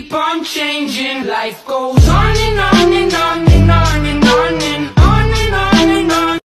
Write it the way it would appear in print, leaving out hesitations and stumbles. keep on changing, life goes on.